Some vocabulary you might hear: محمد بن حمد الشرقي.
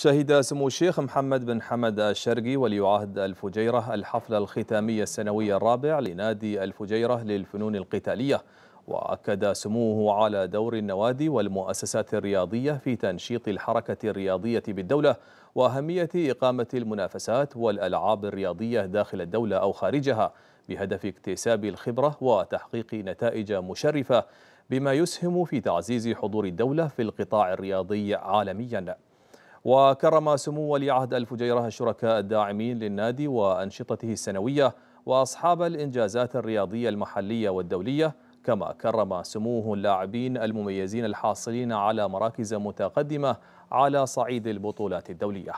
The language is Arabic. شهد سمو الشيخ محمد بن حمد الشرقي ولي عهد الفجيرة الحفلة الختامية السنوية الرابع لنادي الفجيرة للفنون القتالية، وأكد سموه على دور النوادي والمؤسسات الرياضية في تنشيط الحركة الرياضية بالدولة وأهمية إقامة المنافسات والألعاب الرياضية داخل الدولة أو خارجها بهدف اكتساب الخبرة وتحقيق نتائج مشرفة بما يسهم في تعزيز حضور الدولة في القطاع الرياضي عالمياً. وكرم سمو ولي عهد الفجيرة الشركاء الداعمين للنادي وأنشطته السنوية وأصحاب الإنجازات الرياضية المحلية والدولية، كما كرم سموه اللاعبين المميزين الحاصلين على مراكز متقدمة على صعيد البطولات الدولية.